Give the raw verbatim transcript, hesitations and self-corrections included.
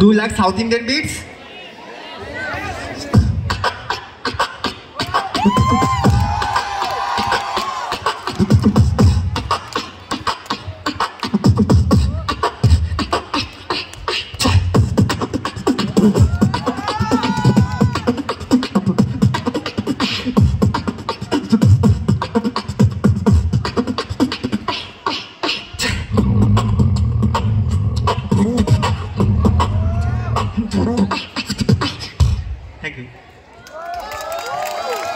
Do you like South Indian beats?